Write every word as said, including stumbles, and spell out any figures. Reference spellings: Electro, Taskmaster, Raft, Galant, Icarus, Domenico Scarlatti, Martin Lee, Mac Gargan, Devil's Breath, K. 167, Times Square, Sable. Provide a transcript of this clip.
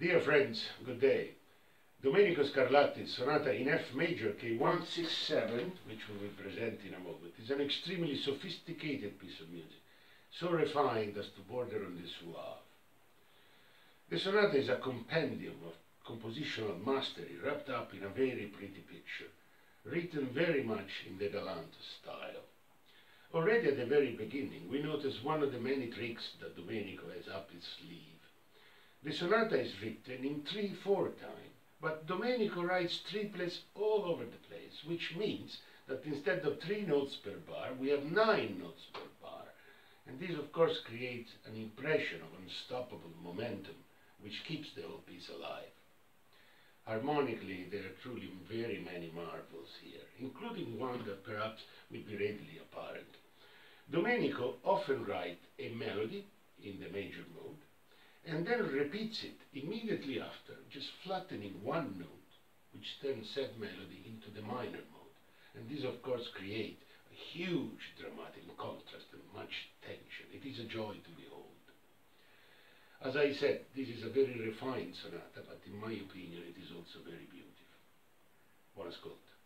Dear friends, good day. Domenico Scarlatti, sonata in F major, K one sixty-seven, which we will present in a moment, is an extremely sophisticated piece of music, so refined as to border on the suave. The sonata is a compendium of compositional mastery wrapped up in a very pretty picture, written very much in the galante style. Already at the very beginning, we notice one of the many tricks that Domenico has up his sleeve. The sonata is written in three four time, but Domenico writes triplets all over the place, which means that instead of three notes per bar, we have nine notes per bar. And this, of course, creates an impression of unstoppable momentum, which keeps the whole piece alive. Harmonically, there are truly very many marvels here, including one that perhaps will be readily apparent. Domenico often writes a melody in the major mode, and then repeats it immediately after, just flattening one note, which turns said melody into the minor mode. And this, of course, creates a huge dramatic contrast and much tension. It is a joy to behold. As I said, this is a very refined sonata, but in my opinion it is also very beautiful. Buon ascolto.